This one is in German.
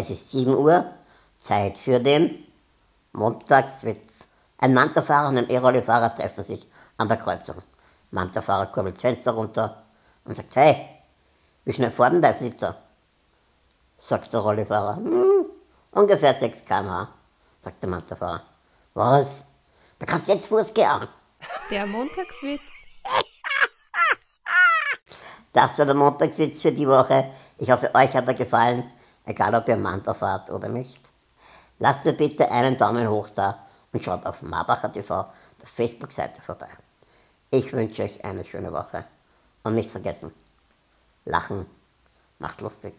Es ist 7 Uhr, Zeit für den MontagsWitz. Ein Manta-Fahrer und ein E-Rolli-Fahrer treffen sich an der Kreuzung. Manta-Fahrer kurbelt das Fenster runter und sagt: Hey, wie schnell fährt denn dein Blitzer? Sagt der Rollifahrer. Ungefähr 6 km/h, sagt der Manta-Fahrer. Was? Da kannst du jetzt Fuß gehen. Der Montagswitz. Das war der Montagswitz für die Woche. Ich hoffe, euch hat er gefallen, egal ob ihr Manta fahrt oder nicht. Lasst mir bitte einen Daumen hoch da und schaut auf mabacherTV, der Facebook-Seite, vorbei. Ich wünsche euch eine schöne Woche. Und nicht vergessen, Lachen macht lustig.